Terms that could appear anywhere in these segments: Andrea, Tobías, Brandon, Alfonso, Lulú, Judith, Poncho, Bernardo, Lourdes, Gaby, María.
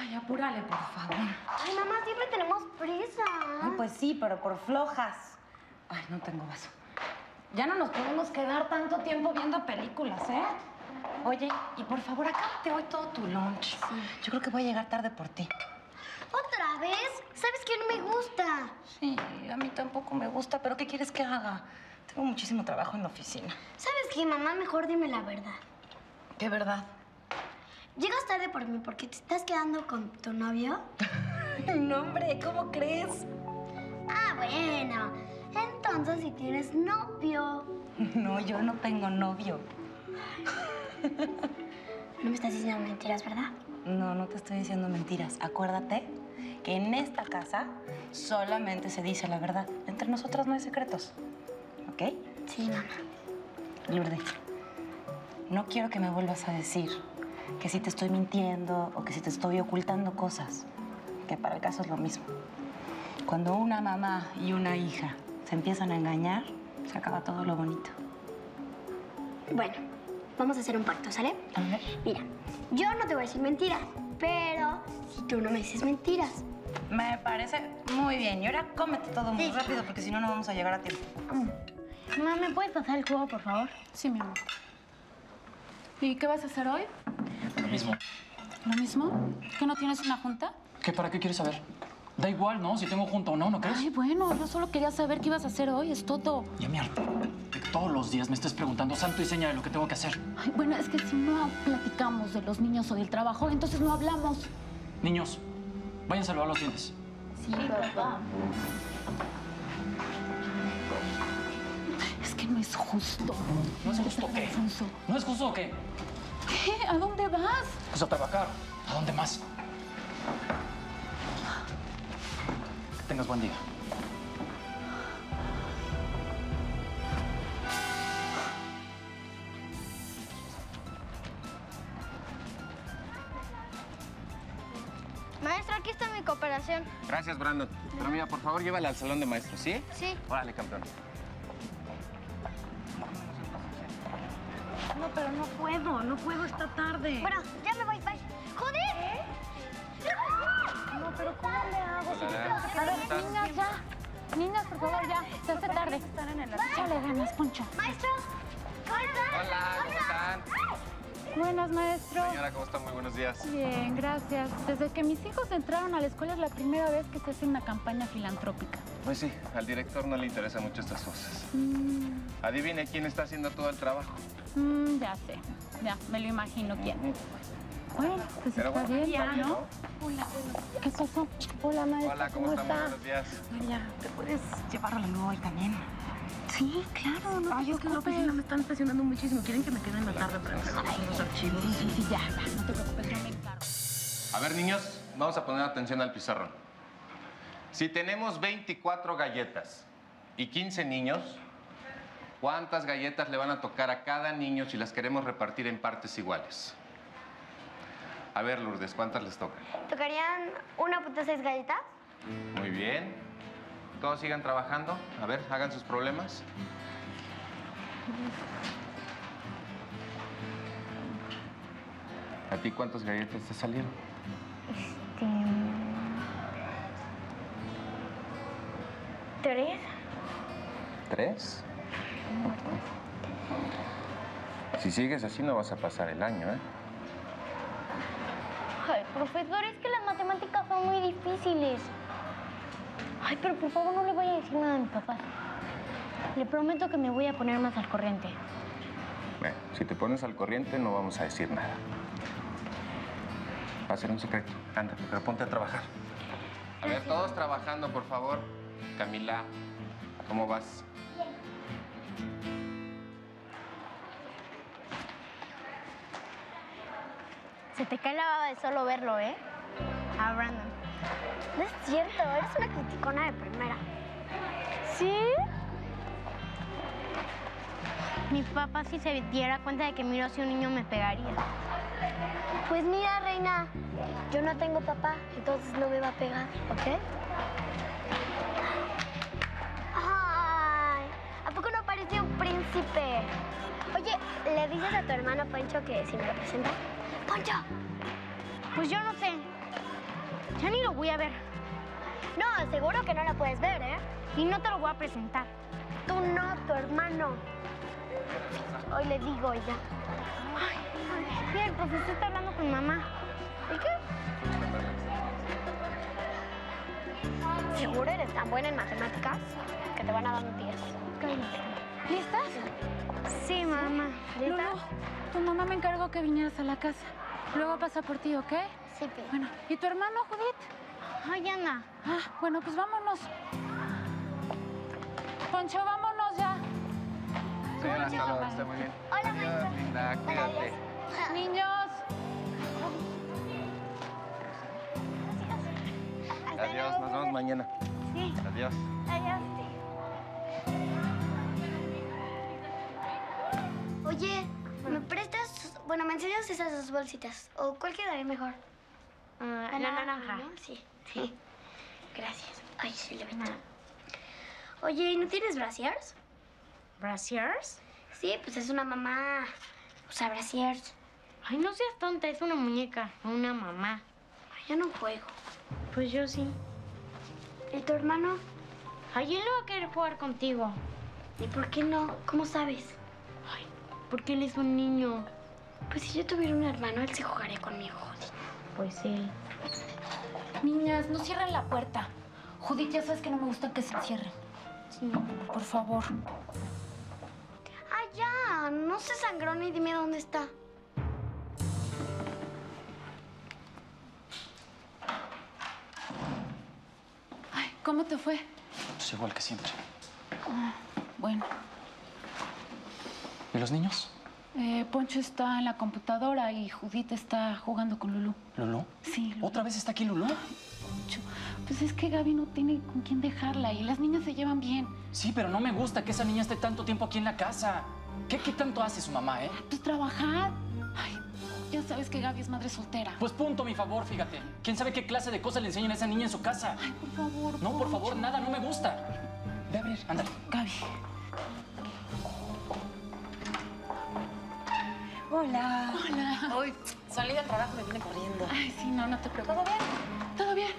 Ay, apúrale, por favor. Ay, mamá, siempre tenemos prisa. Ay, pues sí, pero por flojas. Ay, no tengo vaso. Ya no nos podemos quedar tanto tiempo viendo películas, ¿eh? Oye, y por favor, acábate hoy todo tu lunch. Sí. Yo creo que voy a llegar tarde por ti. ¿Otra vez? ¿Sabes que no me gusta? Sí, a mí tampoco me gusta, pero ¿qué quieres que haga? Tengo muchísimo trabajo en la oficina. ¿Sabes qué, mamá? Mejor dime la verdad. ¿Qué verdad? ¿Llegas tarde por mí porque te estás quedando con tu novio? No, hombre, ¿cómo crees? Ah, bueno. Entonces, si tienes novio. No, yo no tengo novio. No me estás diciendo mentiras, ¿verdad? No, no te estoy diciendo mentiras. Acuérdate que en esta casa solamente se dice la verdad. Entre nosotras no hay secretos. ¿Ok? Sí, mamá. Lourdes, no quiero que me vuelvas a decir que si te estoy mintiendo o que si te estoy ocultando cosas, que para el caso es lo mismo. Cuando una mamá y una hija se empiezan a engañar, se acaba todo lo bonito. Bueno, vamos a hacer un pacto, ¿sale? A ver. Mira, yo no te voy a decir mentiras, pero si tú no me dices mentiras... Me parece muy bien. Y ahora cómete todo muy rápido, porque si no, no vamos a llegar a tiempo. Mamá, ¿me puedes pasar el jugo, por favor? Sí, mi amor. ¿Y qué vas a hacer hoy? Lo mismo. ¿Lo mismo? ¿Que no tienes una junta? ¿Qué? ¿Para qué quieres saber? Da igual, ¿no? Si tengo junta o no, ¿no crees? Ay, bueno, yo solo quería saber qué ibas a hacer hoy, es todo. Ya me harto que todos los días me estés preguntando santo y seña de lo que tengo que hacer. Ay, bueno, es que si no platicamos de los niños o del trabajo, entonces no hablamos. Niños, vayan a lavar los dientes. Sí, papá. Es que no es justo. ¿No es justo qué? ¿No es justo o qué? ¿Qué? ¿A dónde vas? Pues a trabajar. ¿A dónde más? Que tengas buen día. Maestro, aquí está mi cooperación. Gracias, Brandon. Pero mira, por favor, llévala al salón de maestros, ¿sí? Sí. Órale, campeón. No, pero no puedo esta tarde. Bueno, ya me voy, bye. ¡Joder! ¿Eh? No, pero ¿cómo le hago? Hola. Niñas, ya. Niñas, por favor, ya. Se hace tarde. Están en el... Échale ganas, Poncho. Maestro, ¿cómo están? Hola, ¿cómo están? Buenas, maestro. Señora, ¿cómo están? Muy buenos días. Bien, gracias. Desde que mis hijos entraron a la escuela es la primera vez que se hace una campaña filantrópica. Pues sí, al director no le interesan mucho estas cosas. Adivine quién está haciendo todo el trabajo. Ya sé. Ya, me lo imagino quién. Bueno, pues pero está bien, ya, ¿no? Hola. ¿Qué pasó? Hola, maestra. Hola, ¿cómo estás? Buenos días. María, ¿te puedes llevar a la nueva hoy también? Sí, claro. No, ay, es que en la oficina me están presionando muchísimo. Quieren que me quede en la tarde para hacer unos archivos. Sí, ya. No te preocupes, yo me encargo. A ver, niños, vamos a poner atención al pizarrón. Si tenemos 24 galletas y 15 niños... ¿Cuántas galletas le van a tocar a cada niño si las queremos repartir en partes iguales? A ver, Lourdes, ¿cuántas les tocan? ¿Tocarían 1.6 galletas? Muy bien. Todos sigan trabajando. A ver, hagan sus problemas. ¿A ti cuántas galletas te salieron? Tres. ¿Tres? Si sigues así, no vas a pasar el año, ¿eh? Ay, profesor, es que las matemáticas son muy difíciles. Ay, pero por favor no le vaya a decir nada a mi papá. Le prometo que me voy a poner más al corriente. Si te pones al corriente, no vamos a decir nada. Va a ser un secreto. Anda, pero ponte a trabajar. A ver, todos trabajando, por favor. Camila, ¿cómo vas? Se te cae la baba de solo verlo, ¿eh? A Brandon. No es cierto, eres una criticona de primera. ¿Sí? Mi papá, si se diera cuenta de que miro si un niño, me pegaría. Pues mira, reina, yo no tengo papá, entonces no me va a pegar, ¿ok? Ay, ¿a poco no parece un príncipe? Oye, ¿le dices a tu hermano Poncho que si me lo presenta? ¡Poncho! Pues yo no sé. Ya ni lo voy a ver. No, seguro que no lo puedes ver, ¿eh? Y no te lo voy a presentar. Tú no, tu hermano. Hoy le digo ya. Ay, mira, el profesor está hablando con mamá. ¿Y qué? ¿Seguro eres tan buena en matemáticas que te van a dar un 10? ¿Listas? Sí, mamá. ¿Listas? Lulú, tu mamá me encargó que vinieras a la casa. Luego pasa por ti, ¿ok? Sí, pero... Bueno, ¿y tu hermano, Judith? Ay, Ana. Ah, bueno, pues vámonos. Poncho, vámonos ya. Sí, hasta luego, está muy bien. Hola, adiós, linda, cuídate. Niños. Adiós, nos vemos mañana. Sí. Adiós. Adiós. Oye, ¿me prestas? Bueno, ¿me enseñas esas dos bolsitas? ¿O cuál quedaría mejor? La naranja. ¿No? Sí. Sí. Gracias. Ay, sí, le meto. Oye, ¿y no tienes brasiers? ¿Brasiers? Sí, pues es una mamá. Usa brasiers. Ay, no seas tonta, es una muñeca, no una mamá. Ay, yo no juego. Pues yo sí. ¿Y tu hermano? Ay, él no va a querer jugar contigo. ¿Y por qué no? ¿Cómo sabes? Ay, porque él es un niño. Pues si yo tuviera un hermano, él sí jugaría conmigo, Judith. Pues sí. Niñas, no cierren la puerta. Judith, ya sabes que no me gusta que se cierren. Sí. Por favor. Ya, no se sangró ni dime dónde está. Ay, ¿cómo te fue? Pues igual que siempre. Ah, bueno. ¿Y los niños? Poncho está en la computadora y Judith está jugando con Lulú. ¿Lulú? Sí, Lulú. ¿Otra vez está aquí Lulú? Poncho, pues es que Gaby no tiene con quién dejarla y las niñas se llevan bien. Sí, pero no me gusta que esa niña esté tanto tiempo aquí en la casa. ¿Qué tanto hace su mamá, eh? Pues trabajar. Ay, ya sabes que Gaby es madre soltera. Pues punto, mi favor, fíjate. ¿Quién sabe qué clase de cosas le enseñan a esa niña en su casa? Ay, por favor. No, por favor, nada, no me gusta. Ve a abrir, ándale. Gaby. Hola. Hola. Hoy salí del trabajo y me vine corriendo. Ay, sí, no te preocupes. ¿Todo bien? Todo bien.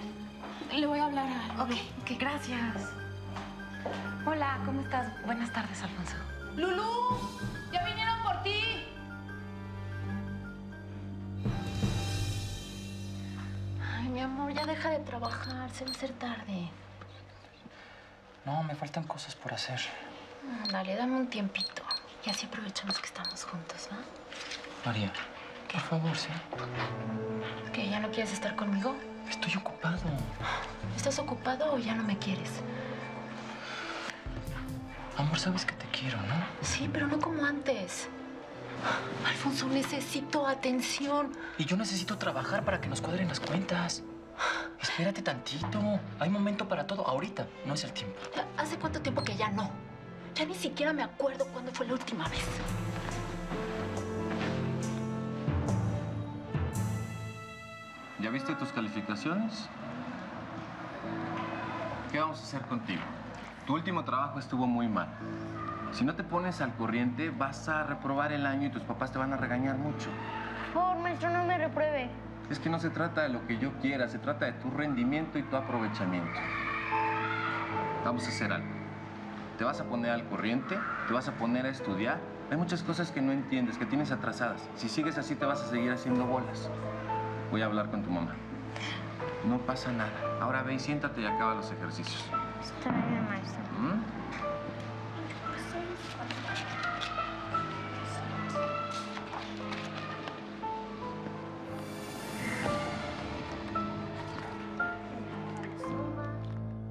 Le voy a hablar a... Ok, ok, gracias. Hola, ¿cómo estás? Buenas tardes, Alfonso. ¡Lulú! ¡Ya vinieron por ti! Ay, mi amor, ya deja de trabajar. Se va a hacer tarde. No, me faltan cosas por hacer. Dale, dame un tiempito. Y así aprovechamos que estamos juntos, ¿no? María, ¿qué? Por favor, sí. ¿Qué? ¿Ya no quieres estar conmigo? Estoy ocupado. ¿Estás ocupado o ya no me quieres? Amor, sabes que te quiero, ¿no? Sí, pero no como antes. Alfonso, necesito atención. Y yo necesito trabajar para que nos cuadren las cuentas. Espérate tantito. Hay momento para todo. Ahorita no es el tiempo. ¿Hace cuánto tiempo que ya no? Ya ni siquiera me acuerdo cuándo fue la última vez. ¿Ya viste tus calificaciones? ¿Qué vamos a hacer contigo? Tu último trabajo estuvo muy mal. Si no te pones al corriente, vas a reprobar el año y tus papás te van a regañar mucho. Por favor, maestro, no me repruebe. Es que no se trata de lo que yo quiera, se trata de tu rendimiento y tu aprovechamiento. Vamos a hacer algo. Te vas a poner al corriente, te vas a poner a estudiar. Hay muchas cosas que no entiendes, que tienes atrasadas. Si sigues así, te vas a seguir haciendo bolas. Voy a hablar con tu mamá. No pasa nada. Ahora ve y siéntate y acaba los ejercicios. Está bien, maestro.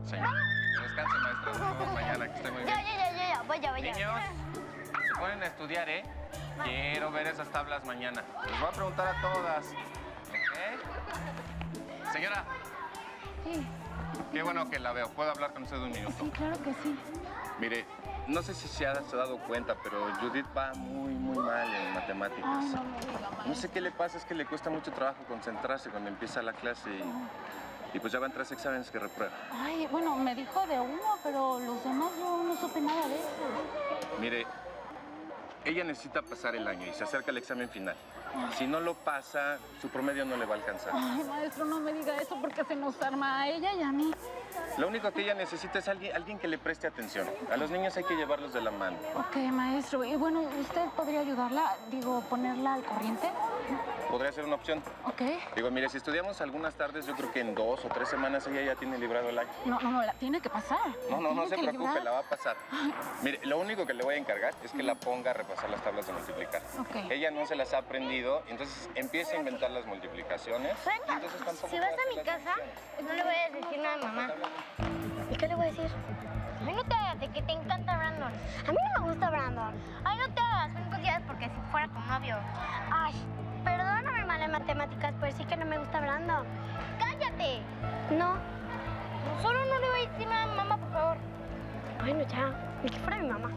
Señor, descanse, maestro. Nos vemos mañana, que esté muy bien. Ya. Voy. Niños, se ponen a estudiar, ¿eh? Quiero ver esas tablas mañana. Les voy a preguntar a todas. ¿Eh? Señora. Sí. Qué bueno que la veo. ¿Puedo hablar con usted un minuto? Sí, claro que sí. Mire, no sé si se ha dado cuenta, pero Judith va muy mal en matemáticas. Ay, no me diga, maestro. No sé qué le pasa, es que le cuesta mucho trabajo concentrarse cuando empieza la clase y pues ya van 3 exámenes que reprueba. Ay, bueno, me dijo de uno, pero los demás yo no supe nada de eso. Mire, ella necesita pasar el año y se acerca el examen final. Si no lo pasa, su promedio no le va a alcanzar. Ay, maestro, no me diga eso porque que se nos arma a ella y a mí. Lo único que ella necesita es alguien que le preste atención. A los niños hay que llevarlos de la mano. Ok, maestro. Y bueno, ¿usted podría ayudarla? Digo, ponerla al corriente. Podría ser una opción. Ok. Digo, mire, si estudiamos algunas tardes, yo creo que en 2 o 3 semanas ella ya tiene librado el año. No, no, no, la tiene que pasar. No, no, no se preocupe, la va a pasar. Mire, lo único que le voy a encargar es que la ponga a repasar las tablas de multiplicar. Ok. Ella no se las ha aprendido, entonces empieza a inventar las multiplicaciones. Venga, entonces, si vas a mi casa, no le voy a decir nada a mamá. ¿Y qué le voy a decir? Ay, no te hagas, de que te encanta Brandon. A mí no me gusta Brandon. Ay, no te hagas, me consideras porque si fuera tu novio. Ay, perdóname, mala en matemáticas, pero sí que no me gusta Brandon. ¡Cállate! No. Solo no le voy a decir nada a mi mamá, por favor. Ay, no, ya. Ni que fuera mi mamá.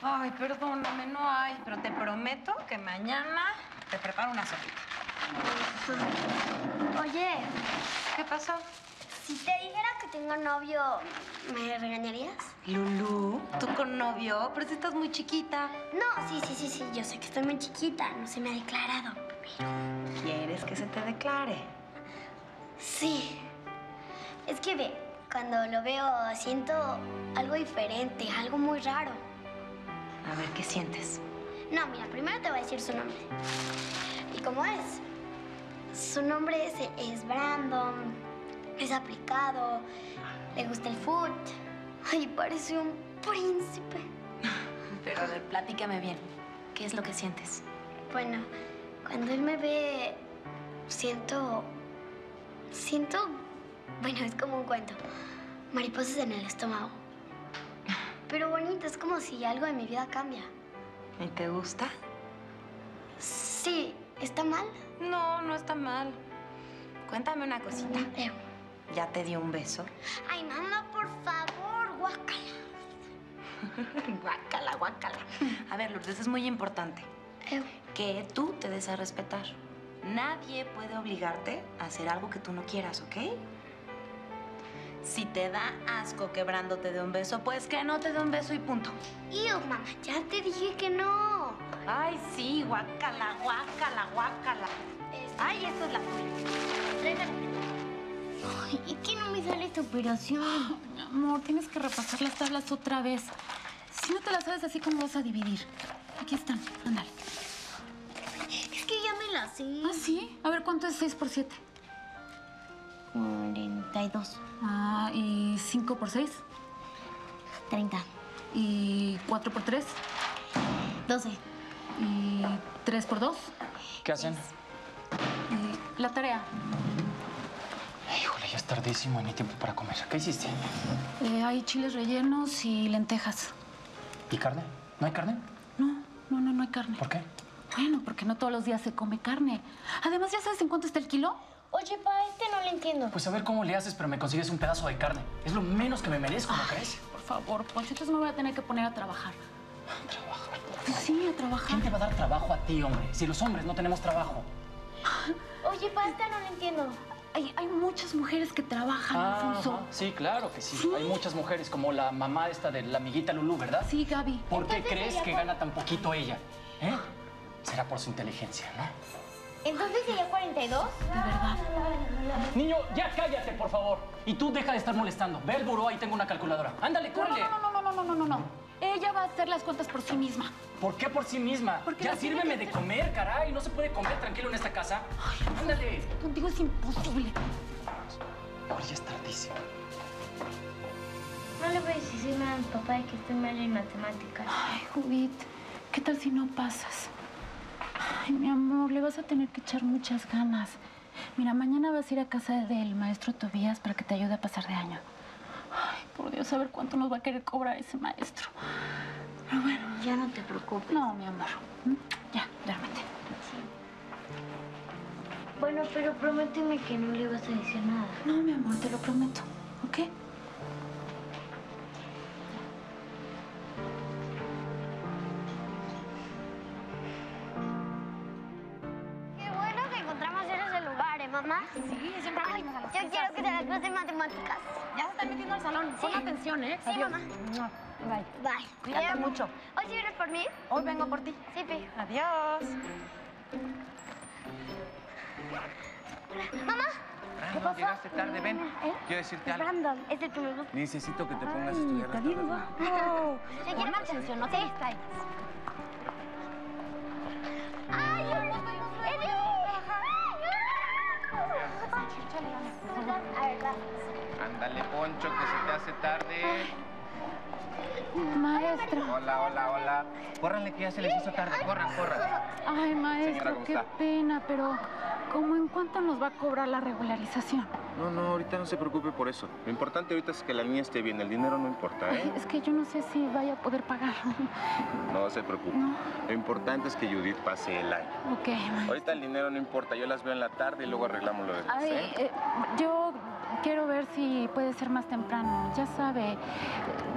Ay, perdóname, no hay. Pero te prometo que mañana te preparo una sopita. Oye. ¿Qué pasó? Si te dijera que tengo novio, ¿me regañarías? Lulú, ¿tú con novio? Pero si estás muy chiquita. No, sí. Yo sé que estoy muy chiquita. No se me ha declarado. Pero... ¿quieres que se te declare? Sí. Es que ve, cuando lo veo siento algo diferente, algo muy raro. A ver, ¿qué sientes? No, mira, primero te voy a decir su nombre. ¿Y cómo es? Su nombre es Brandon, es aplicado, le gusta el fútbol. Ay, parece un príncipe. Pero a ver, platícame bien. ¿Qué es lo que sientes? Bueno, cuando él me ve, bueno, es como un cuento. Mariposas en el estómago. Pero bonito, es como si algo de mi vida cambia. ¿Y te gusta? Sí. ¿Está mal? No, no está mal. Cuéntame una cosita. ¿Ya te dio un beso? Ay, mamá, por favor, guácala. Guácala, guácala. A ver, Lourdes, es muy importante que tú te des a respetar. Nadie puede obligarte a hacer algo que tú no quieras, ¿ok? Si te da asco quebrándote de un beso, pues que no te dé un beso y punto. Iu, mamá, ya te dije que no. Ay, sí, guácala, guácala, guácala. Ay, esa es la tuya. Ay, ¿y qué no me sale esta operación? Oh, mi amor, tienes que repasar las tablas otra vez. Si no te las sabes así, ¿cómo vas a dividir? Aquí están, ándale. Es que ya me las sé. ¿Ah, sí? A ver, ¿cuánto es 6 por 7? 42. Ah, ¿y 5 por 6? 30. ¿Y 4 por 3? 12. ¿Y 3 por 2? ¿Qué hacen? La tarea. Híjole, ya es tardísimo, ni tiempo para comer. ¿Qué hiciste? Hay chiles rellenos y lentejas. ¿Y carne? ¿No hay carne? No hay carne. ¿Por qué? Bueno, porque no todos los días se come carne. Además, ¿ya sabes en cuánto está el kilo? Oye, pa, no le entiendo. Pues a ver cómo le haces, pero me consigues un pedazo de carne. Es lo menos que me merezco, ¿no crees? Por favor, Poncho, entonces me voy a tener que poner a trabajar. ¿A trabajar? Sí, a trabajar. ¿Quién te va a dar trabajo a ti, hombre? Si los hombres no tenemos trabajo. Oye, pa, no le entiendo. Hay muchas mujeres que trabajan, Alfonso. Ajá. Sí, claro que sí. Sí. Hay muchas mujeres, como la mamá esta de la amiguita Lulú, ¿verdad? Sí, Gaby. ¿Por qué crees que gana tan poquito ella? ¿Eh? Será por su inteligencia, ¿no? ¿Entonces sería 42? De verdad. Niño, ya cállate, por favor. Y tú deja de estar molestando. Ve al buró, ahí tengo una calculadora. Ándale, córrele. No. Ella va a hacer las cuentas por sí misma. ¿Por qué por sí misma? Porque ya sírveme de comer, caray. No se puede comer tranquilo en esta casa. Ay, ándale. Contigo es imposible. Ahora ya es tardísimo. No le voy a decir nada a mi papá de que estoy mal en matemáticas. Ay, Judith, ¿qué tal si no pasas? Ay, mi amor, le vas a tener que echar muchas ganas. Mira, mañana vas a ir a casa del maestro Tobías para que te ayude a pasar de año. Ay, por Dios, a ver cuánto nos va a querer cobrar ese maestro. Pero bueno... Ya no te preocupes. No, mi amor. Ya, duérmete. Sí. Bueno, pero prométeme que no le vas a decir nada. No, mi amor, te lo prometo. ¿Ok? ¿Eh? Sí, adiós, mamá. Bye. Bye. Cuídate mucho. ¿Hoy sí vienes por mí? Hoy vengo por ti. Sí, Pi. Adiós. Mamá. ¿Qué pasó? Llegaste tarde, ven. Quiero decirte algo. Brandon, es el que me gusta. Necesito que te pongas a estudiar. Te digo. No. Te quiero más atención, ¿no? Sí. ¡Ay, yo no puedo! Ándale, Poncho, que se te hace tarde. Ay, maestro. Hola, hola, hola. Córranle, que ya se les hizo tarde. Corran, corran. Ay, maestro, qué pena, pero ¿cómo en cuánto nos va a cobrar la regularización? No, no, ahorita no se preocupe por eso. Lo importante ahorita es que la niña esté bien. El dinero no importa, ¿eh? Ay, es que yo no sé si vaya a poder pagar. No se preocupe. No. Lo importante es que Judith pase el año. Ok, maestro. Ahorita el dinero no importa. Yo las veo en la tarde y luego arreglamos lo demás, ¿eh? Yo... quiero ver si puede ser más temprano, ya sabe.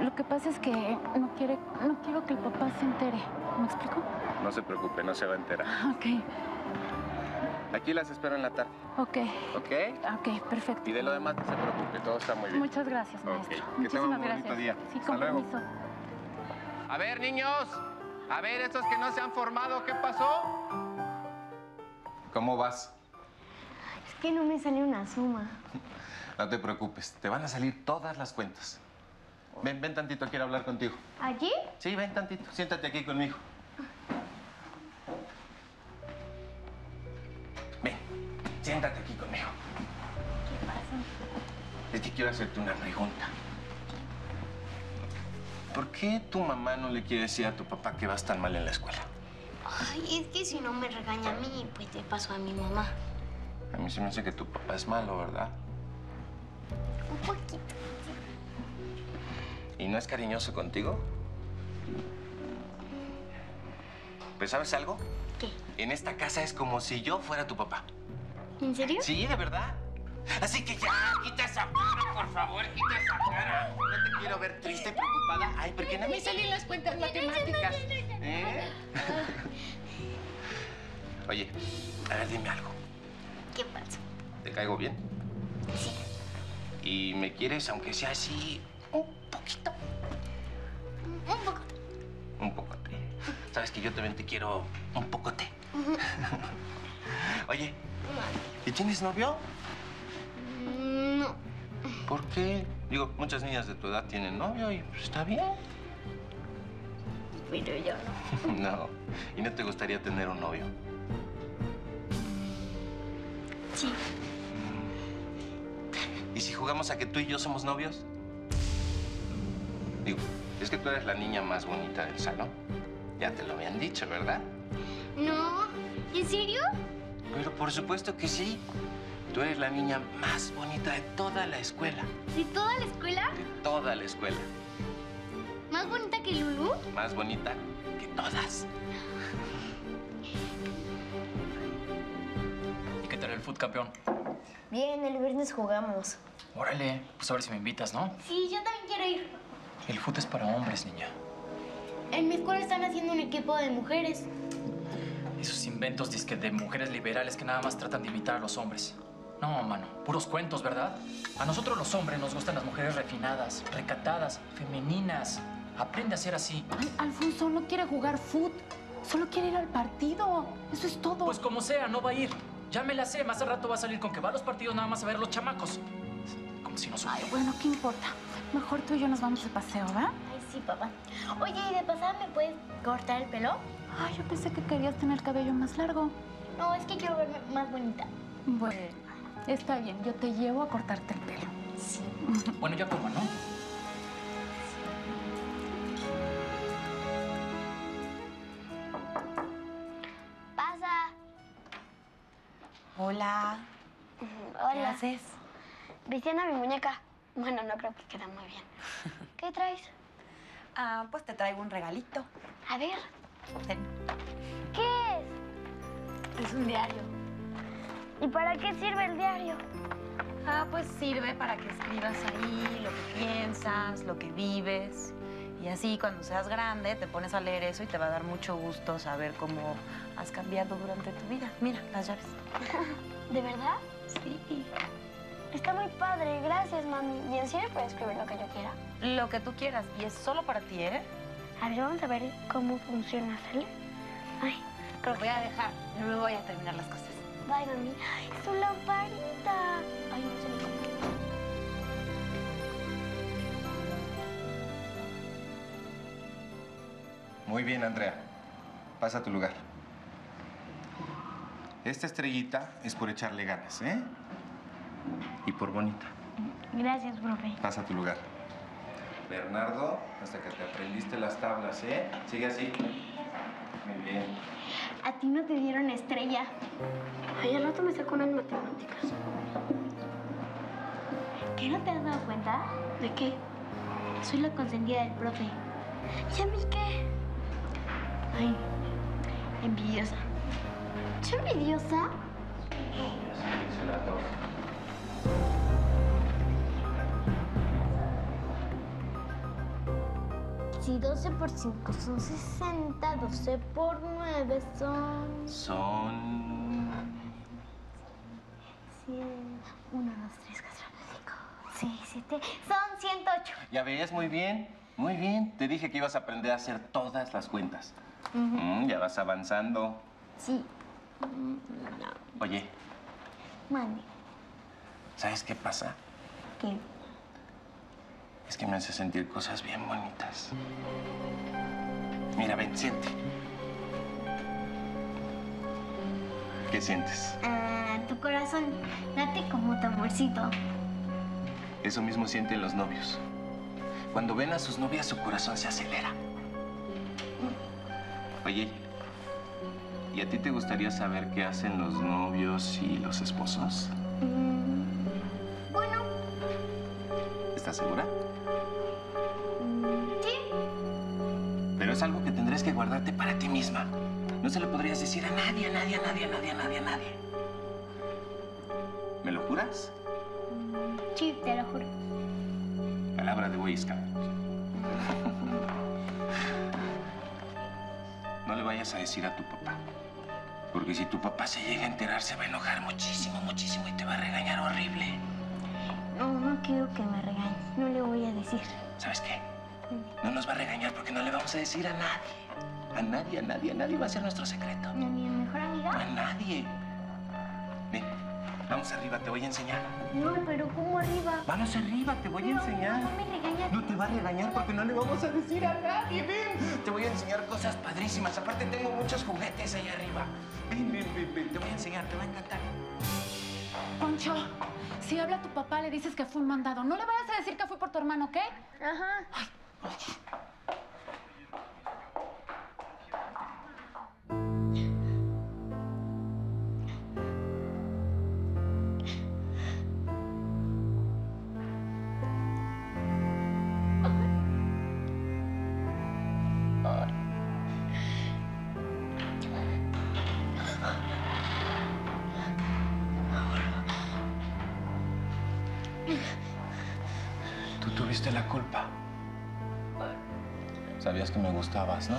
Lo que pasa es que no quiero que el papá se entere. ¿Me explico? No se preocupe, no se va a enterar. Ok. Aquí las espero en la tarde. Ok. ¿Ok? Ok, perfecto. Y de lo demás no se preocupe, todo está muy bien. Muchas gracias, maestro. Okay. Que tengan un bonito día. Sí, con permiso. A ver, niños. A ver, estos que no se han formado, ¿qué pasó? ¿Cómo vas? Es que no me salió una suma. No te preocupes, te van a salir todas las cuentas. Ven, ven tantito, quiero hablar contigo. ¿Aquí? Sí, ven tantito, siéntate aquí conmigo. Ven, siéntate aquí conmigo. ¿Qué pasa? Es que quiero hacerte una pregunta. ¿Por qué tu mamá no le quiere decir a tu papá que vas tan mal en la escuela? Ay, es que si no me regaña a mí, pues te paso a mi mamá. A mí se me hace que tu papá es malo, ¿verdad? Un poquito. ¿Y no es cariñoso contigo? Pues, ¿sabes algo? ¿Qué? En esta casa es como si yo fuera tu papá. ¿En serio? Sí, de verdad. Así que ya, quita esa cara, por favor, quita esa cara. No te quiero ver triste y preocupada. Ay, porque no me salen las cuentas matemáticas. ¿Eh? Oye, a ver, dime algo. ¿Qué pasa? ¿Te caigo bien? Sí. ¿Y me quieres, aunque sea así, un poquito? Un pocote. Un pocote. Sabes que yo también te quiero un pocote. Oye, ¿y tienes novio? No. ¿Por qué? Digo, muchas niñas de tu edad tienen novio y pues, está bien. Pero yo no. No. ¿Y no te gustaría tener un novio? Sí. ¿Y si jugamos a que tú y yo somos novios? Digo, es que tú eres la niña más bonita del salón. Ya te lo habían dicho, ¿verdad? No. ¿En serio? Pero por supuesto que sí. Tú eres la niña más bonita de toda la escuela. ¿De toda la escuela? De toda la escuela. ¿Más bonita que Lulú? Más bonita que todas. ¿Y qué tal el fútbol, campeón? Bien, el viernes jugamos. Órale, pues a ver si me invitas, ¿no? Sí, yo también quiero ir. El fútbol es para hombres, niña. En mi escuela están haciendo un equipo de mujeres. Esos inventos dizque de mujeres liberales que nada más tratan de imitar a los hombres. No, mano, puros cuentos, ¿verdad? A nosotros los hombres nos gustan las mujeres refinadas, recatadas, femeninas. Aprende a ser así. Ay, Alfonso no quiere jugar fútbol, solo quiere ir al partido. Eso es todo. Pues como sea, no va a ir. Ya me la sé, más al rato va a salir con que va a los partidos nada más a ver los chamacos. Como si no supiera. Ay, bueno, ¿qué importa? Mejor tú y yo nos vamos de paseo, ¿verdad? Ay, sí, papá. Oye, ¿y de pasada me puedes cortar el pelo? Ay, yo pensé que querías tener el cabello más largo. No, es que quiero verme más bonita. Bueno, está bien. Yo te llevo a cortarte el pelo. Sí. Bueno, ya como, ¿no? Hola. Hola. ¿Qué haces? Vistiendo a mi muñeca. Bueno, no creo que quede muy bien. ¿Qué traes? Ah, pues te traigo un regalito. A ver. Ten. ¿Qué es? Es un diario. ¿Y para qué sirve el diario? Ah, pues sirve para que escribas ahí lo que piensas, lo que vives. Y así, cuando seas grande, te pones a leer eso y te va a dar mucho gusto saber cómo has cambiado durante tu vida. Mira, las llaves. ¿De verdad? Sí. Está muy padre. Gracias, mami. ¿Y en serio puedes escribir lo que yo quiera? Lo que tú quieras. Y es solo para ti, ¿eh? A ver, vamos a ver cómo funciona, ¿sale? Ay, creo que... voy a dejar. No me voy a terminar las cosas. Bye, mami. Ay, su lamparita. Ay, no sé ni cómo. Muy bien, Andrea. Pasa a tu lugar. Esta estrellita es por echarle ganas, ¿eh? Y por bonita. Gracias, profe. Pasa a tu lugar. Bernardo, hasta que te aprendiste las tablas, ¿eh? Sigue así. Muy bien. A ti no te dieron estrella. Ay, al rato me sacó unas matemáticas. ¿Qué no te has dado cuenta? ¿De qué? Soy la consentida del profe. ¿Y a mí qué? Ay, envidiosa. ¿Soy envidiosa? Si 12 por 5 son 60, 12 por 9 son... son... 100. 1, 2, 3, 4, 5, 6, 7... son 108. Ya ves, muy bien. Muy bien. Te dije que ibas a aprender a hacer todas las cuentas. Ya vas avanzando. Sí. No. Oye. Mande. ¿Sabes qué pasa? ¿Qué? Es que me hace sentir cosas bien bonitas. Mira, ven, siente. ¿Qué sientes? Ah, tu corazón late como tamborcito. Eso mismo sienten los novios. Cuando ven a sus novias, su corazón se acelera. Oye, ¿y a ti te gustaría saber qué hacen los novios y los esposos? Bueno. ¿Estás segura? Sí. Pero es algo que tendrás que guardarte para ti misma. No se lo podrías decir a nadie, a nadie, a nadie, a nadie, a nadie, a nadie. ¿Me lo juras? Sí, te lo juro. Palabra de Boy Scout. No le vayas a decir a tu papá, porque si tu papá se llega a enterar, se va a enojar muchísimo, muchísimo y te va a regañar horrible. No, no quiero que me regañe. No le voy a decir. ¿Sabes qué? No nos va a regañar porque no le vamos a decir a nadie. A nadie, a nadie, a nadie va a ser nuestro secreto. ¿A mi mejor amiga? A nadie. Ven, vamos arriba, te voy a enseñar. No, pero ¿cómo arriba? Vamos arriba, te voy a enseñar. No me regañas. No te va a regañar porque no le vamos a decir a nadie, ven. Te voy a enseñar cosas padrísimas. Aparte tengo muchos juguetes allá arriba. Ven, ven, ven, ven. Te voy a enseñar, te va a encantar. Poncho, si habla tu papá, le dices que fue un mandado. No le vayas a decir que fue por tu hermano, ¿qué? Ajá. Ay. Tuviste la culpa. Sabías que me gustabas, ¿no?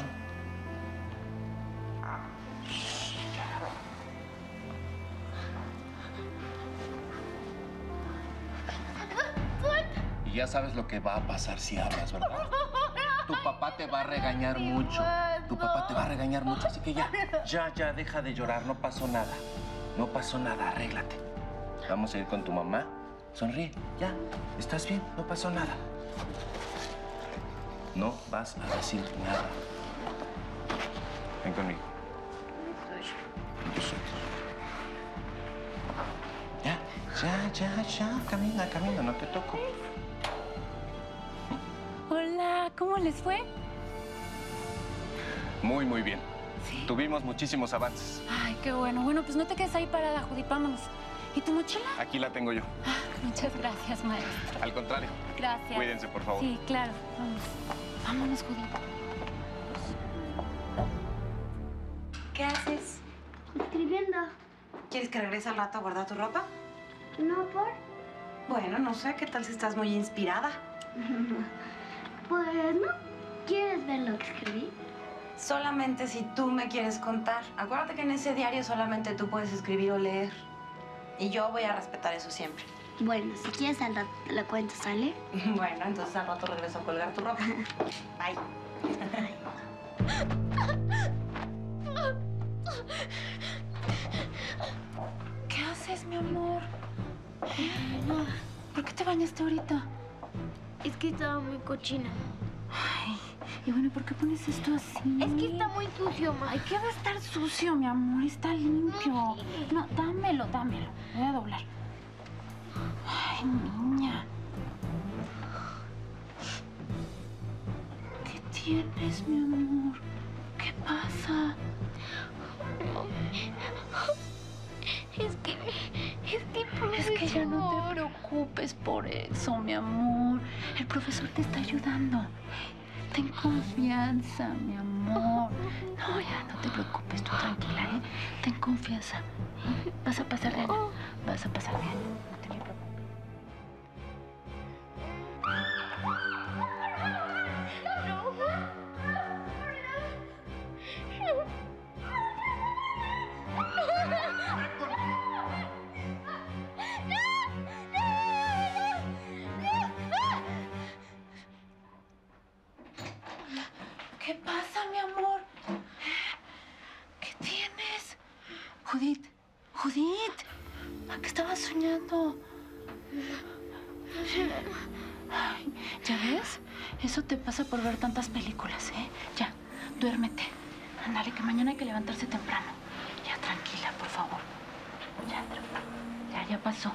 Y ya sabes lo que va a pasar si hablas, ¿verdad? Tu papá te va a regañar mucho. Tu papá te va a regañar mucho, así que ya, deja de llorar. No pasó nada. No pasó nada, arréglate. Vamos a ir con tu mamá. Sonríe, ya. ¿Estás bien? No pasó nada. No vas a decir nada. Ven conmigo. Ya. Camina, no te toco. Hola, ¿cómo les fue? Muy, muy bien. Sí. Tuvimos muchísimos avances. Ay, qué bueno. Bueno, pues no te quedes ahí parada, Judith. Vámonos. ¿Y tu mochila? Aquí la tengo yo. Ah, muchas gracias, maestro. Al contrario. Gracias. Cuídense, por favor. Sí, claro. Vamos. Vámonos, Judith. ¿Qué haces? Escribiendo. ¿Quieres que regrese al rato a guardar tu ropa? No, ¿por? Bueno, no sé. ¿Qué tal si estás muy inspirada? Pues no. ¿Quieres ver lo que escribí? Solamente si tú me quieres contar. Acuérdate que en ese diario solamente tú puedes escribir o leer. Y yo voy a respetar eso siempre. Bueno, si quieres al rato te lo cuento, ¿sale? Bueno, entonces al rato regreso a colgar tu ropa. Bye. ¿Qué haces, mi amor? No. ¿Por qué te bañaste ahorita? Es que estaba muy cochina. Ay, y bueno, ¿por qué pones esto así? Es que está muy sucio, ma. Ay, ¿qué va a estar sucio, mi amor? Está limpio. No, dámelo, dámelo. Me voy a doblar. Ay, niña. ¿Qué tienes, mi amor? ¿Qué pasa? Es que ya no te preocupes por eso, mi amor. El profesor te está ayudando. Ten confianza, mi amor. No, ya no te preocupes, tú tranquila, ¿eh? Ten confianza. Vas a pasar de año. Vas a pasar de año. No te preocupes. ¿Ya ves? Eso te pasa por ver tantas películas, ¿eh? Ya, duérmete. Ándale, que mañana hay que levantarse temprano. Ya, tranquila, por favor. Ya pasó.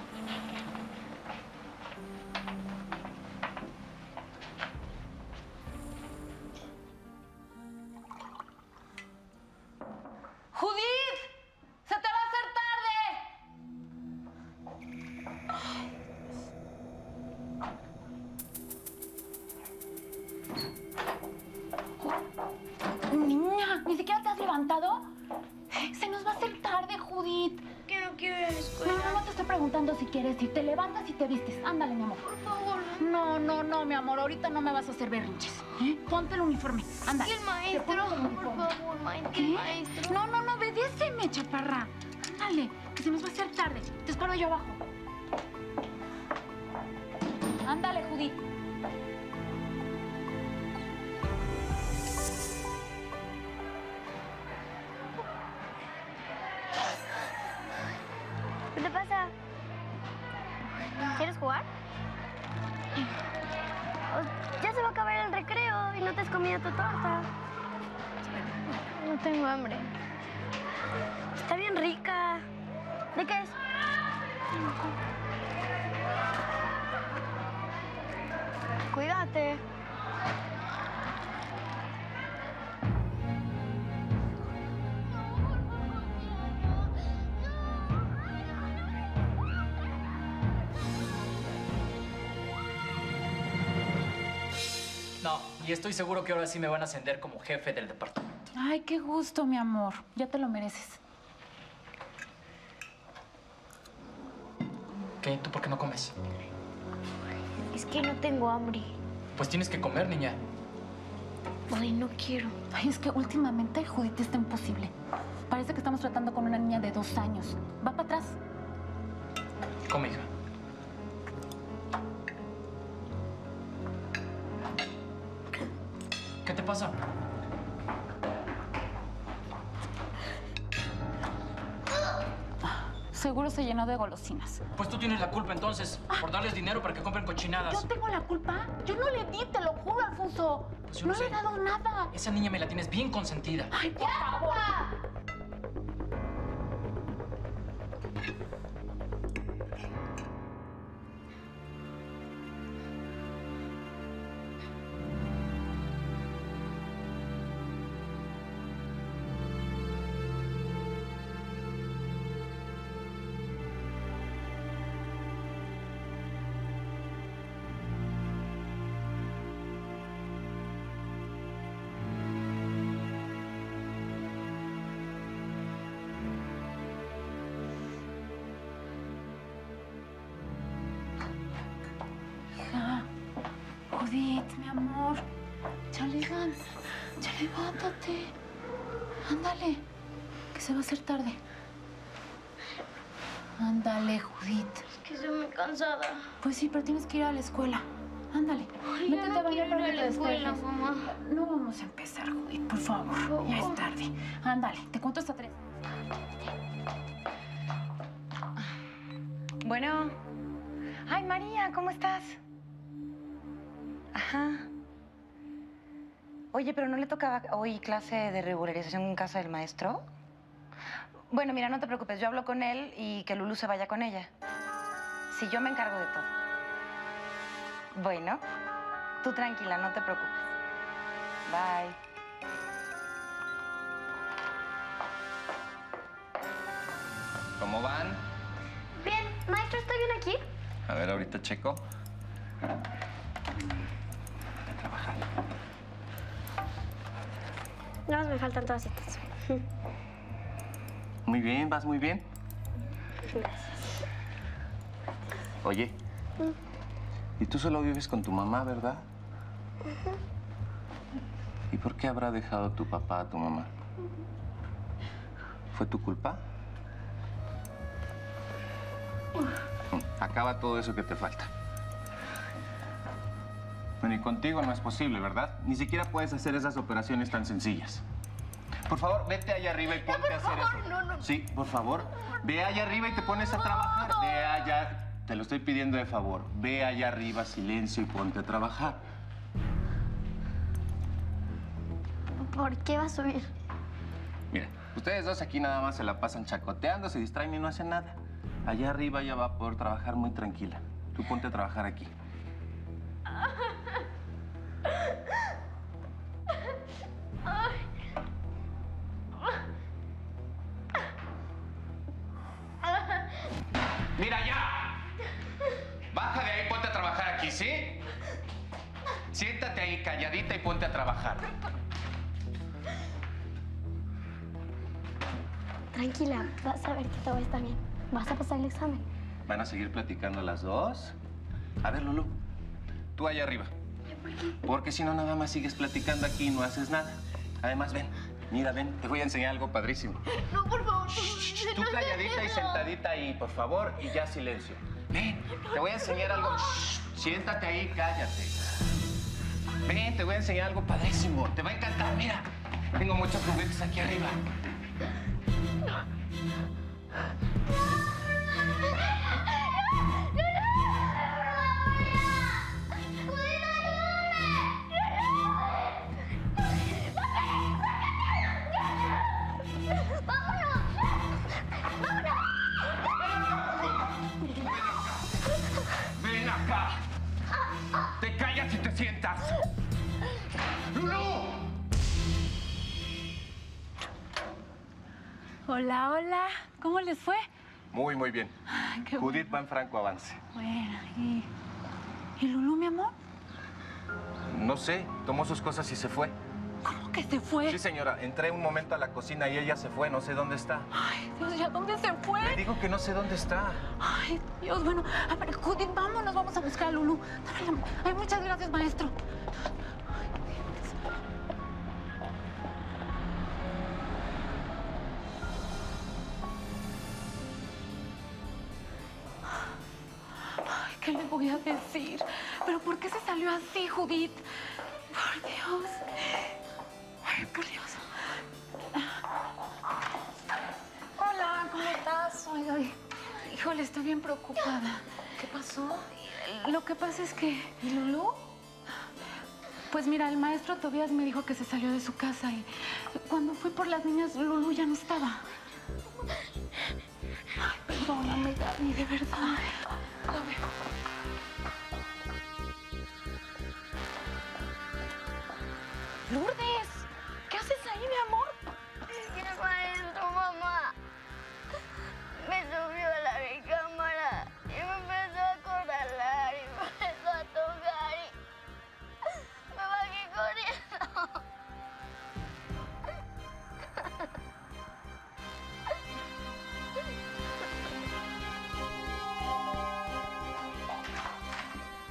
Ahorita no me vas a hacer berrinches, ¿eh? Ponte el uniforme, anda. ¿Y el maestro? Por favor, maestro. ¿Qué? Maestro. No, obedéceme, chaparra. Ándale, que se nos va a hacer tarde. Te espero yo abajo. Ándale, Judith. ¿Qué te pasa? ¿Quieres jugar? Ya se va a acabar el recreo y no te has comido tu torta. No tengo hambre. Está bien rica. ¿De qué es? Cuídate. Y estoy seguro que ahora sí me van a ascender como jefe del departamento. Ay, qué gusto, mi amor. Ya te lo mereces. ¿Qué? ¿Tú por qué no comes? Es que no tengo hambre. Pues tienes que comer, niña. Ay, no quiero. Ay, es que últimamente Judith está imposible. Parece que estamos tratando con una niña de 2 años. Va para atrás. Come, hija. ¿Qué pasa? Seguro se llenó de golosinas. Pues tú tienes la culpa, entonces, por darles dinero para que compren cochinadas. ¿Yo tengo la culpa? Yo no le di, te lo juro, Alfonso. Pues no le he dado nada. Esa niña me la tienes bien consentida. ¡Ay, por favor! Judith, mi amor. Ya levántate. Ándale, que se va a hacer tarde. Ándale, Judith. Es que estoy muy cansada. Pues sí, pero tienes que ir a la escuela. Ándale. Ay, métete no a bañar para que te despejes. Mamá. No vamos a empezar, Judith, por favor. No. Ya es tarde. Ándale, te cuento hasta 3. Bueno. Ay, María, ¿cómo estás? Ajá. Oye, ¿pero no le tocaba hoy clase de regularización en casa del maestro? Bueno, mira, no te preocupes. Yo hablo con él y que Lulú se vaya con ella. Sí, yo me encargo de todo. Bueno, tú tranquila, no te preocupes. Bye. ¿Cómo van? Bien. Maestro, ¿está bien aquí? A ver, ahorita checo. Voy a trabajar. No, me faltan todas estas. Muy bien, vas muy bien. Gracias. Oye, ¿y tú solo vives con tu mamá, verdad? Ajá. ¿Y por qué habrá dejado tu papá a tu mamá? ¿Fue tu culpa? Acaba todo eso que te falta. Bueno, y contigo no es posible, ¿verdad? Ni siquiera puedes hacer esas operaciones tan sencillas. Por favor, vete allá arriba y ponte a hacer eso. No. Sí, por favor, ve allá arriba y te pones a trabajar. Ve allá. Te lo estoy pidiendo de favor. Ve allá arriba, silencio, y ponte a trabajar. ¿Por qué va a subir? Mira, ustedes dos aquí nada más se la pasan chacoteando, se distraen y no hacen nada. Allá arriba ya va a poder trabajar muy tranquila. Tú ponte a trabajar aquí. ¡Mira ya! Baja de ahí y ponte a trabajar aquí, ¿sí? Siéntate ahí calladita y ponte a trabajar. Tranquila, vas a ver que todo está bien. ¿Vas a pasar el examen? ¿Van a seguir platicando las dos? A ver, Lulú, tú allá arriba. ¿Por qué? Porque si no, nada más sigues platicando aquí y no haces nada. Además, ven, mira, ven, te voy a enseñar algo padrísimo. No, por favor. Shh, tú calladita y sentadita ahí, por favor, y ya silencio. Ven, te voy a enseñar algo. Shh, siéntate ahí, cállate. Ven, te voy a enseñar algo padrísimo. Te va a encantar, mira. Tengo muchos juguetes aquí arriba. Hola, hola. ¿Cómo les fue? Muy, muy bien. Ay, qué Judith bueno. Va en franco avance. Bueno, ¿y Lulú, mi amor? No sé. Tomó sus cosas y se fue. ¿Cómo que se fue? Sí, señora. Entré un momento a la cocina y ella se fue. No sé dónde está. Ay, Dios, ¿ya dónde se fue? Le digo que no sé dónde está. Ay, Dios, bueno. A ver, Judith, vámonos. Vamos a buscar a Lulú. Ay, muchas gracias, maestro. ¿Qué le voy a decir? ¿Pero por qué se salió así, Judith? Por Dios. Ay, por Dios. Hola, ¿cómo estás? Ay. Híjole, estoy bien preocupada. ¿Qué pasó? Lo que pasa es que... ¿Y Lulú? Pues mira, el maestro Tobías me dijo que se salió de su casa y cuando fui por las niñas, Lulú ya no estaba. Ay, perdóname, Gaby, de verdad. A ver. Lourdes, ¿qué haces ahí, mi amor? Es que el maestro, mamá, me subió a la recámara y me empezó a acorralar y me empezó a tocar y me bajé corriendo.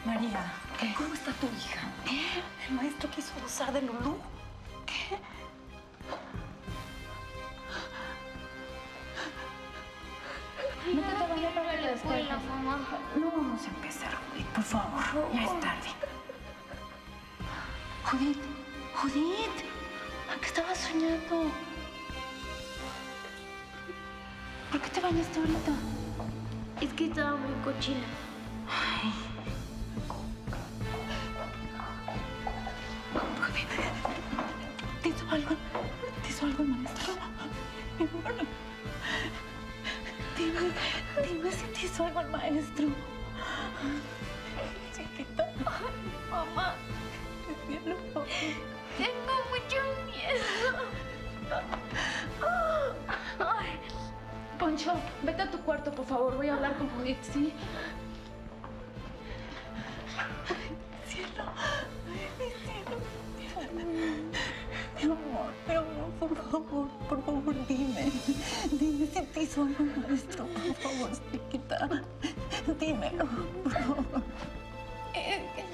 María, ¿qué? ¿Cómo está tu hija? ¿Eh? El maestro quiso abusar de Lulú. ¿Qué? No te vayas para la escuela, mamá. No vamos a empezar, Judith, por favor. Ya es tarde. Judith, Judith, ¿a qué estabas soñando? ¿Por qué te bañaste ahorita? Es que estaba muy cochina. Ay. Judith, ¿te hizo algo? ¿Te hizo algo, maestro? Mi amor. Dime, dime si te hizo algo el maestro. Chiquita. Ay, mamá. Tengo mucho miedo. Ay. Poncho, vete a tu cuarto, por favor. Voy a hablar con Judith, ¿sí? Ay, cielo. Ay, mi cielo. Mi amor, pero no, por favor, dime. Dime si te hizo algo nuestro, por favor, chiquita. Dímelo, por favor. Es que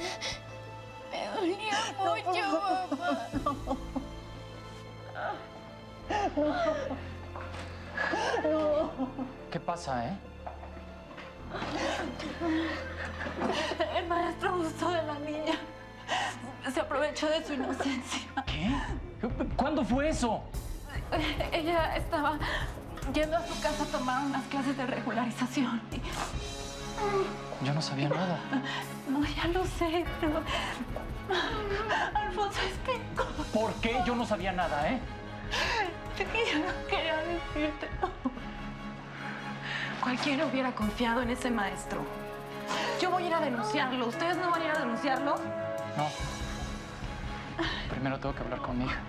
me dolía mucho, no, mamá. No. ¿Qué pasa, eh? El maestro abusó de la niña. Se aprovechó de su inocencia. ¿Qué? ¿Cuándo fue eso? Ella estaba yendo a su casa a tomar unas clases de regularización. Yo no sabía nada. No, ya lo sé, pero... Alfonso explicó. ¿Por qué yo no sabía nada, eh? Es que yo no quería decirte. Cualquiera hubiera confiado en ese maestro. Yo voy a ir a denunciarlo. ¿Ustedes no van a ir a denunciarlo? No. Primero tengo que hablar con mi hija.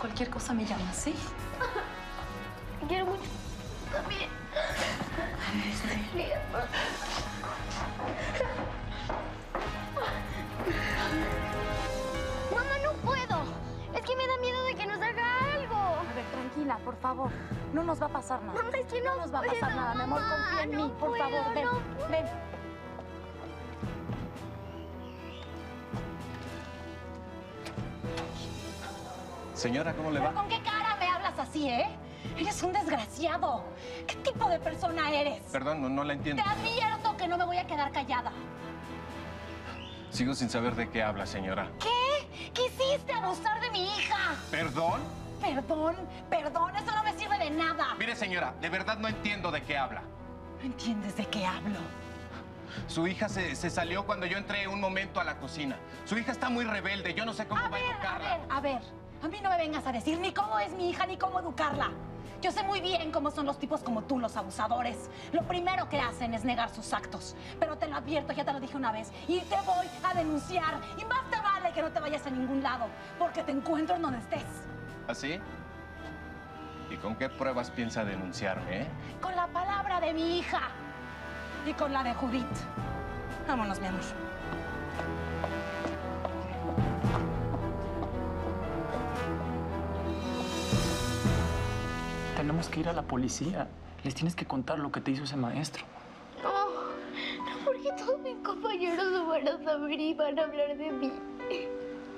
Cualquier cosa me llama, ¿sí? Te quiero mucho. También. Sí. Mamá, no puedo. Es que me da miedo de que nos haga algo. A ver, tranquila, por favor. No nos va a pasar nada. Mamá, es que no nos va a pasar nada, mi amor. Confía en mí, por favor. Ven, ven. Señora, ¿cómo le va? ¿Con qué cara me hablas así, eh? Eres un desgraciado. ¿Qué tipo de persona eres? Perdón, no la entiendo. Te advierto que no me voy a quedar callada. Sigo sin saber de qué habla, señora. ¿Qué? Quisiste abusar de mi hija. ¿Perdón? Perdón, perdón, eso no me sirve de nada. Mire, señora, de verdad no entiendo de qué habla. ¿No entiendes de qué hablo? Su hija se salió cuando yo entré un momento a la cocina. Su hija está muy rebelde, yo no sé cómo va a educarla. A ver. A mí no me vengas a decir ni cómo es mi hija ni cómo educarla. Yo sé muy bien cómo son los tipos como tú, los abusadores. Lo primero que hacen es negar sus actos. Pero te lo advierto, ya te lo dije una vez, y te voy a denunciar. Y más te vale que no te vayas a ningún lado, porque te encuentro en donde estés. ¿Así? ¿Y con qué pruebas piensa denunciarme, eh? Con la palabra de mi hija y con la de Judith. Vámonos, mi amor. Tenemos que ir a la policía. Les tienes que contar lo que te hizo ese maestro. No, no, porque todos mis compañeros lo van a saber y van a hablar de mí.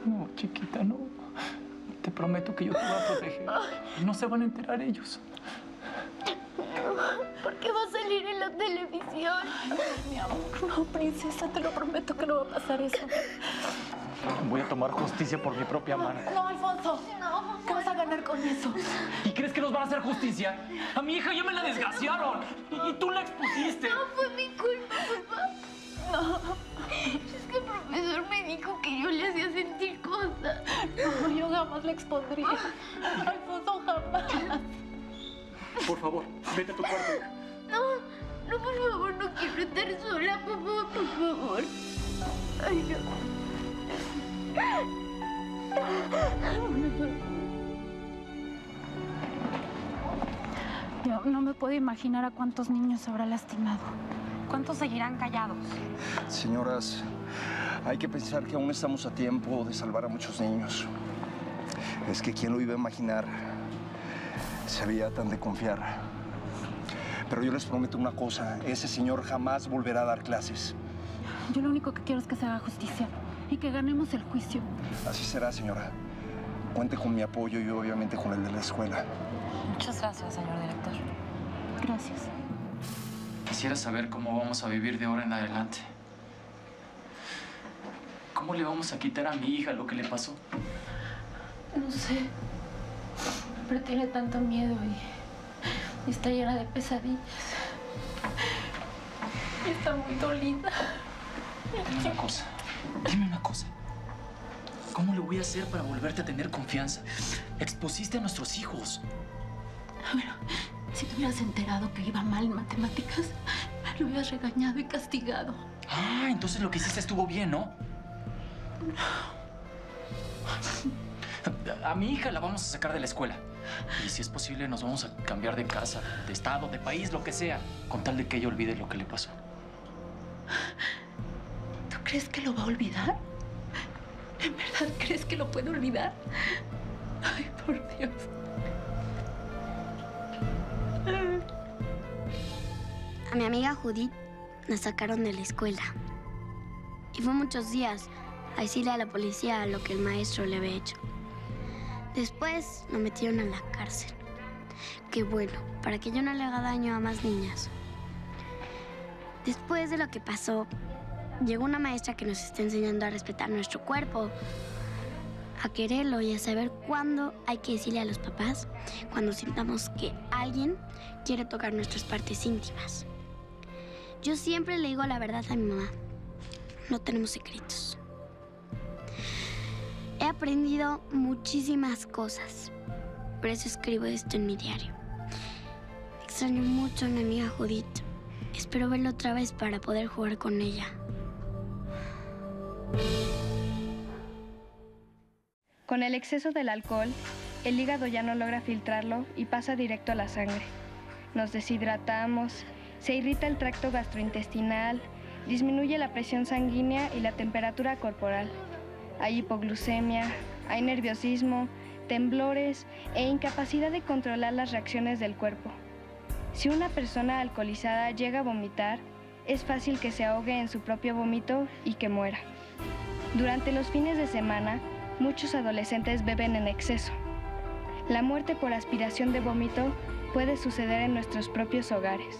No, chiquita, no. Te prometo que yo te voy a proteger. No se van a enterar ellos. No, porque va a salir en la televisión. Ay, mi amor, no, princesa, te lo prometo que no va a pasar eso. Voy a tomar justicia por mi propia mano. No, Alfonso. No, ¿qué vas a ganar con eso? ¿Y crees que nos van a hacer justicia? A mi hija ya me la desgraciaron. No. Y tú la expusiste. No, fue mi culpa, papá. No. Es que el profesor me dijo que yo le hacía sentir cosas. No, yo jamás la expondría. Alfonso, jamás. Por favor, vete a tu cuarto. No, no, por favor, no quiero estar sola, papá, por favor. Ay, no. Yo no me puedo imaginar a cuántos niños habrá lastimado. ¿Cuántos seguirán callados? Señoras, hay que pensar que aún estamos a tiempo de salvar a muchos niños. Es que quien lo iba a imaginar sería tan de confiar. Pero yo les prometo una cosa. Ese señor jamás volverá a dar clases. Yo lo único que quiero es que se haga justicia y que ganemos el juicio. Así será, señora. Cuente con mi apoyo y obviamente con el de la escuela. Muchas gracias, señor director. Gracias. Quisiera saber cómo vamos a vivir de ahora en adelante. ¿Cómo le vamos a quitar a mi hija lo que le pasó? No sé. Pero tiene tanto miedo y está llena de pesadillas. Y está muy dolida. Dime una cosa. Dime una cosa. ¿Cómo le voy a hacer para volverte a tener confianza? Expusiste a nuestros hijos. Bueno, si te hubieras enterado que iba mal en matemáticas, lo hubieras regañado y castigado. Ah, entonces lo que hiciste estuvo bien, ¿no? No. A mi hija la vamos a sacar de la escuela. Y si es posible, nos vamos a cambiar de casa, de estado, de país, lo que sea, con tal de que ella olvide lo que le pasó. ¿Tú crees que lo va a olvidar? ¿En verdad crees que lo puede olvidar? Ay, por Dios. A mi amiga Judith la sacaron de la escuela. Y fue muchos días a decirle a la policía lo que el maestro le había hecho. Después lo metieron a la cárcel. Qué bueno, para que yo no le haga daño a más niñas. Después de lo que pasó, llegó una maestra que nos está enseñando a respetar nuestro cuerpo, a quererlo y a saber cuándo hay que decirle a los papás cuando sintamos que alguien quiere tocar nuestras partes íntimas. Yo siempre le digo la verdad a mi mamá. No tenemos secretos. He aprendido muchísimas cosas. Por eso escribo esto en mi diario. Extraño mucho a mi amiga Judith. Espero verla otra vez para poder jugar con ella. Con el exceso del alcohol, el hígado ya no logra filtrarlo y pasa directo a la sangre. Nos deshidratamos, se irrita el tracto gastrointestinal, disminuye la presión sanguínea y la temperatura corporal. Hay hipoglucemia, hay nerviosismo, temblores e incapacidad de controlar las reacciones del cuerpo. Si una persona alcoholizada llega a vomitar, es fácil que se ahogue en su propio vómito y que muera. Durante los fines de semana, muchos adolescentes beben en exceso. La muerte por aspiración de vómito puede suceder en nuestros propios hogares.